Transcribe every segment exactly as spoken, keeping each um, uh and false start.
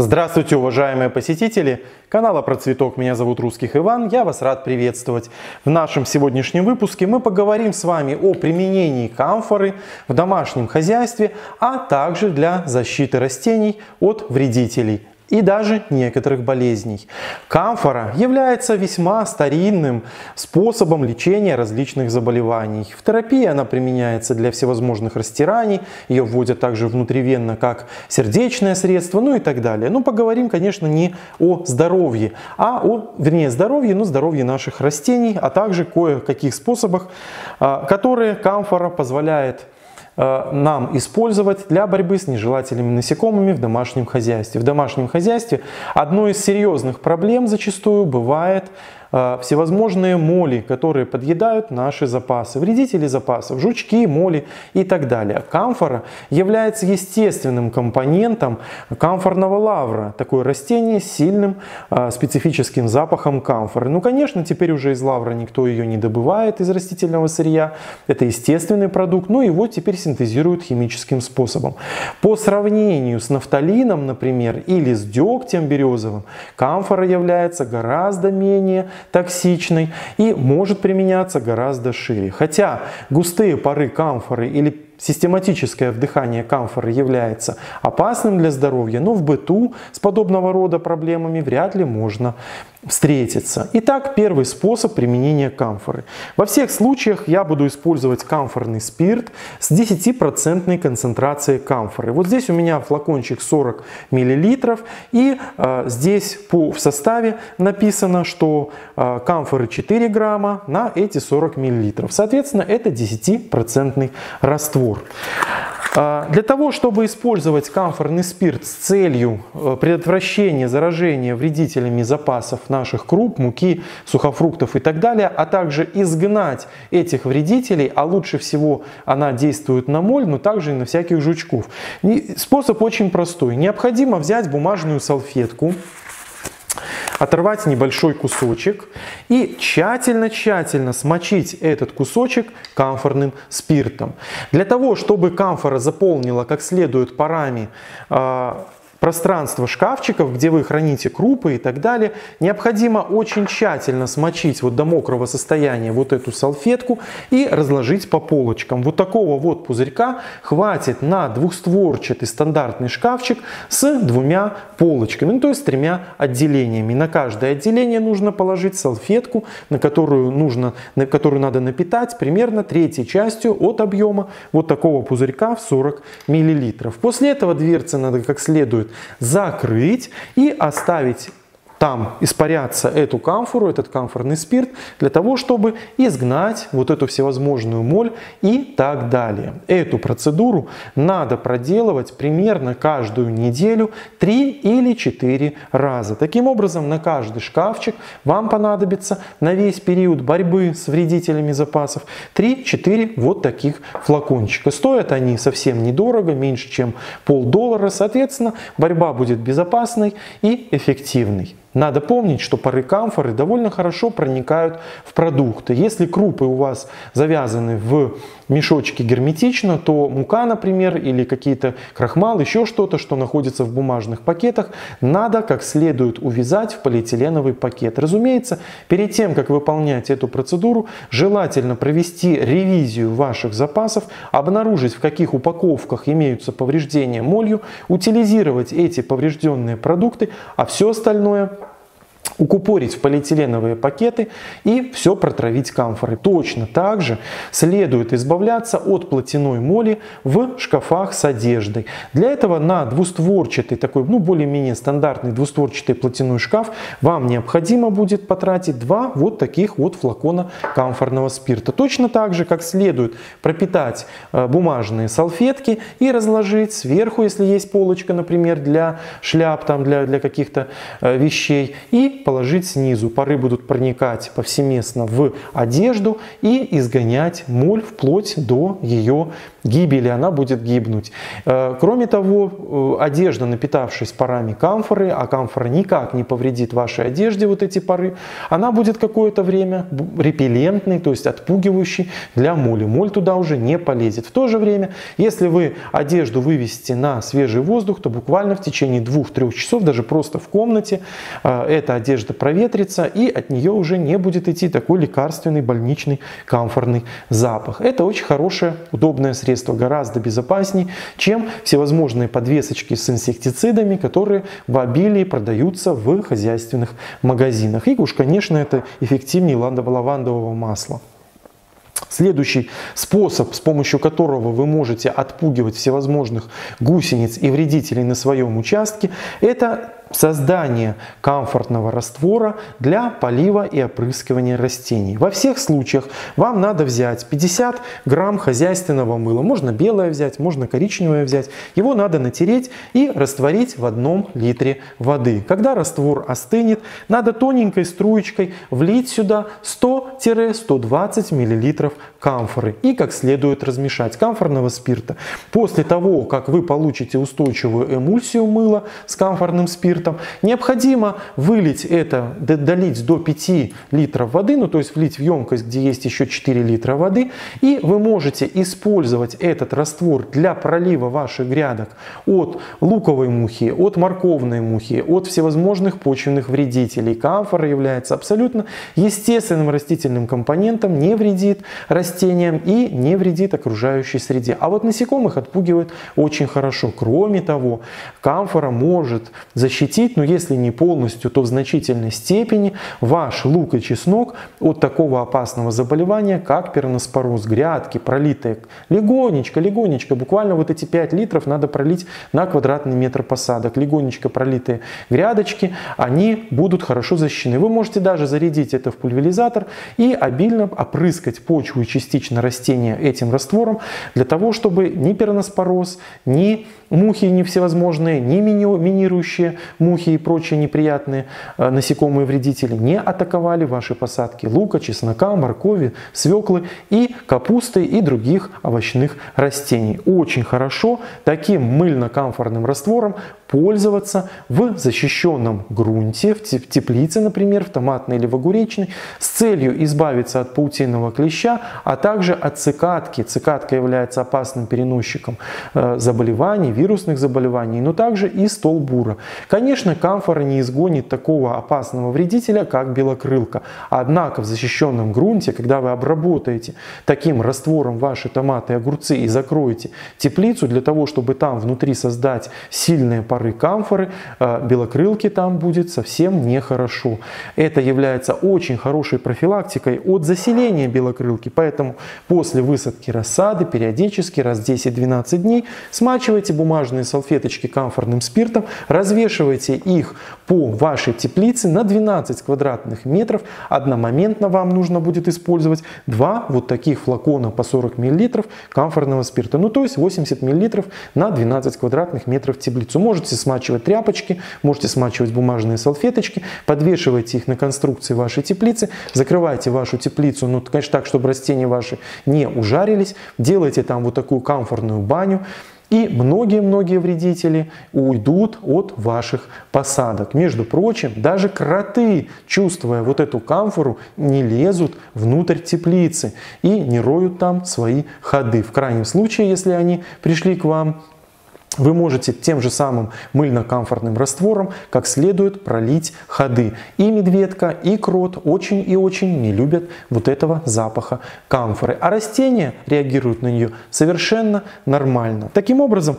Здравствуйте, уважаемые посетители канала Процветок, меня зовут Русский Иван, я вас рад приветствовать. В нашем сегодняшнем выпуске мы поговорим с вами о применении камфоры в домашнем хозяйстве, а также для защиты растений от вредителей и даже некоторых болезней. Камфора является весьма старинным способом лечения различных заболеваний. В терапии она применяется для всевозможных растираний, ее вводят также внутривенно как сердечное средство, ну и так далее. Но поговорим, конечно, не о здоровье, а о, вернее, здоровье, но здоровье наших растений, а также кое-каких способах, которые камфора позволяет нам использовать для борьбы с нежелательными насекомыми в домашнем хозяйстве. В домашнем хозяйстве одной из серьезных проблем зачастую бывает всевозможные моли, которые подъедают наши запасы, вредители запасов, жучки, моли и так далее. Камфора является естественным компонентом камфорного лавра, такое растение с сильным э, специфическим запахом камфоры. Ну, конечно, теперь уже из лавра никто ее не добывает, из растительного сырья, это естественный продукт, но его теперь синтезируют химическим способом. По сравнению с нафталином, например, или с дегтем березовым, камфора является гораздо менее токсичной и может применяться гораздо шире. Хотя густые пары камфоры или систематическое вдыхание камфоры является опасным для здоровья, но в быту с подобного рода проблемами вряд ли можно встретиться. Итак, первый способ применения камфоры. Во всех случаях я буду использовать камфорный спирт с десятипроцентной концентрацией камфоры. Вот здесь у меня флакончик сорок миллилитров, и э, здесь по, в составе написано, что э, камфоры четыре грамма на эти сорок миллилитров. Соответственно, это десятипроцентный раствор. Для того, чтобы использовать камфорный спирт с целью предотвращения заражения вредителями запасов наших круп, муки, сухофруктов и так далее, а также изгнать этих вредителей, а лучше всего она действует на моль, но также и на всяких жучков. Способ очень простой. Необходимо взять бумажную салфетку, оторвать небольшой кусочек и тщательно-тщательно смочить этот кусочек камфорным спиртом. Для того, чтобы камфора заполнила как следует парами э, пространство шкафчиков, где вы храните крупы и так далее, необходимо очень тщательно смочить вот до мокрого состояния вот эту салфетку и разложить по полочкам. Вот такого вот пузырька хватит на двухстворчатый стандартный шкафчик с двумя полочками, ну, то есть с тремя отделениями. На каждое отделение нужно положить салфетку, на которую, нужно, на которую надо напитать примерно третьей частью от объема вот такого пузырька в сорок миллилитров. После этого дверцы надо как следует закрыть и оставить там испаряться эту камфору, этот камфорный спирт, для того, чтобы изгнать вот эту всевозможную моль и так далее. Эту процедуру надо проделывать примерно каждую неделю три или четыре раза. Таким образом, на каждый шкафчик вам понадобится на весь период борьбы с вредителями запасов три-четыре вот таких флакончика. Стоят они совсем недорого, меньше чем полдоллара. Соответственно, борьба будет безопасной и эффективной. Надо помнить, что пары камфоры довольно хорошо проникают в продукты. Если крупы у вас завязаны в мешочке герметично, то мука, например, или какие-то крахмал, еще что-то, что находится в бумажных пакетах, надо как следует увязать в полиэтиленовый пакет. Разумеется, перед тем, как выполнять эту процедуру, желательно провести ревизию ваших запасов, обнаружить, в каких упаковках имеются повреждения молью, утилизировать эти поврежденные продукты, а все остальное укупорить в полиэтиленовые пакеты и все протравить камфорой. Точно так же следует избавляться от платяной моли в шкафах с одеждой. Для этого на двустворчатый, такой, ну, более-менее стандартный двустворчатый платяной шкаф вам необходимо будет потратить два вот таких вот флакона камфорного спирта. Точно так же, как следует пропитать бумажные салфетки и разложить сверху, если есть полочка, например, для шляп, там, для, для каких-то вещей, и положить снизу. Пары будут проникать повсеместно в одежду и изгонять моль вплоть до ее гибели, она будет гибнуть. Кроме того, одежда, напитавшись парами камфоры, а камфора никак не повредит вашей одежде вот эти пары, она будет какое-то время репеллентной, то есть отпугивающей для моли. Моль туда уже не полезет. В то же время, если вы одежду вывесите на свежий воздух, то буквально в течение двух-трёх часов, даже просто в комнате, эта одежда проветрится, и от нее уже не будет идти такой лекарственный, больничный, камфорный запах. Это очень хорошее, удобное средство. Гораздо безопасней, чем всевозможные подвесочки с инсектицидами, которые в обилии продаются в хозяйственных магазинах. И уж, конечно, это эффективнее ландово-лавандового масла. Следующий способ, с помощью которого вы можете отпугивать всевозможных гусениц и вредителей на своем участке, это создание камфорного раствора для полива и опрыскивания растений. Во всех случаях вам надо взять пятьдесят грамм хозяйственного мыла. Можно белое взять, можно коричневое взять. Его надо натереть и растворить в одном литре воды. Когда раствор остынет, надо тоненькой струечкой влить сюда сто — сто двадцать миллилитров камфоры и как следует размешать, камфорного спирта. После того, как вы получите устойчивую эмульсию мыла с камфорным спиртом, необходимо вылить это, долить до пяти литров воды, ну то есть влить в емкость, где есть еще четыре литра воды, и вы можете использовать этот раствор для пролива ваших грядок от луковой мухи, от морковной мухи, от всевозможных почвенных вредителей. Камфора является абсолютно естественным растительным компонентом, не вредит растениям и не вредит окружающей среде. А вот насекомых отпугивает очень хорошо. Кроме того, камфора может защитить, но если не полностью, то в значительной степени ваш лук и чеснок от такого опасного заболевания, как пероноспороз. Грядки, пролитые легонечко, легонечко, буквально вот эти пять литров надо пролить на квадратный метр посадок. Легонечко пролитые грядочки, они будут хорошо защищены. Вы можете даже зарядить это в пульверизатор и обильно опрыскать почву и частично растения этим раствором, для того, чтобы ни пероноспороз, ни мухи не всевозможные, ни минирующие мухи и прочие неприятные насекомые вредители не атаковали ваши посадки лука, чеснока, моркови, свеклы и капусты и других овощных растений. Очень хорошо таким мыльно-камфорным раствором пользоваться в защищенном грунте, в теплице, например, в томатной или в огуречной, с целью избавиться от паутинного клеща, а также от цикадки. Цикадка является опасным переносчиком заболеваний, вирусных заболеваний, но также и столбура. Конечно, камфора не изгонит такого опасного вредителя, как белокрылка. Однако в защищенном грунте, когда вы обработаете таким раствором ваши томаты и огурцы и закроете теплицу для того, чтобы там внутри создать сильные пары камфоры, белокрылки там будет совсем нехорошо. Это является очень хорошей профилактикой от заселения белокрылки, поэтому после высадки рассады периодически раз десять-двенадцать дней смачивайте бумажные салфеточки камфорным спиртом, развешивайте их по вашей теплице на двенадцать квадратных метров. Одномоментно вам нужно будет использовать два вот таких флакона по сорок миллилитров камфорного спирта, ну то есть восемьдесят миллилитров на двенадцать квадратных метров теплицу. Можете смачивать тряпочки, можете смачивать бумажные салфеточки, подвешивайте их на конструкции вашей теплицы, закрывайте вашу теплицу, ну конечно так, чтобы растения ваши не ужарились, делайте там вот такую камфорную баню. И многие-многие вредители уйдут от ваших посадок. Между прочим, даже кроты, чувствуя вот эту камфору, не лезут внутрь теплицы и не роют там свои ходы. В крайнем случае, если они пришли к вам, вы можете тем же самым мыльно-камфорным раствором как следует пролить ходы. И медведка, и крот очень и очень не любят вот этого запаха камфоры. А растения реагируют на нее совершенно нормально. Таким образом,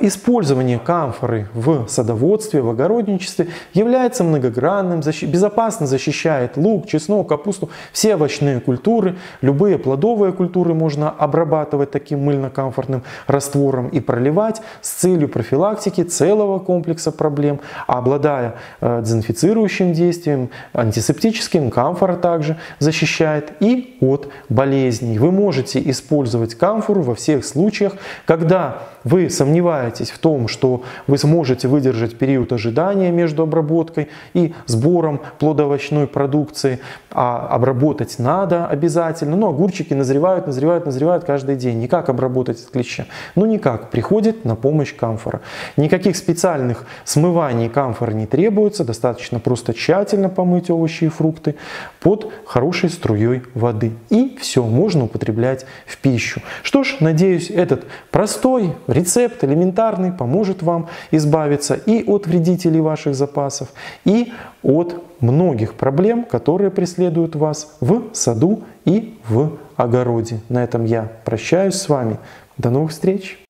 использование камфоры в садоводстве, в огородничестве является многогранным, безопасно защищает лук, чеснок, капусту, все овощные культуры, любые плодовые культуры можно обрабатывать таким мыльно-камфорным раствором и проливать, с целью профилактики целого комплекса проблем, обладая дезинфицирующим действием, антисептическим. Камфора также защищает и от болезней. Вы можете использовать камфору во всех случаях, когда вы сомневаетесь в том, что вы сможете выдержать период ожидания между обработкой и сбором плодоовощной продукции, а обработать надо обязательно, но огурчики назревают, назревают, назревают каждый день. Никак обработать от клеща? Ну никак, приходит на помощь камфора. Никаких специальных смываний камфора не требуется, достаточно просто тщательно помыть овощи и фрукты под хорошей струей воды. И все, можно употреблять в пищу. Что ж, надеюсь, этот простой рецепт, элементарный, поможет вам избавиться и от вредителей ваших запасов, и от многих проблем, которые преследуют вас в саду и в огороде. На этом я прощаюсь с вами. До новых встреч!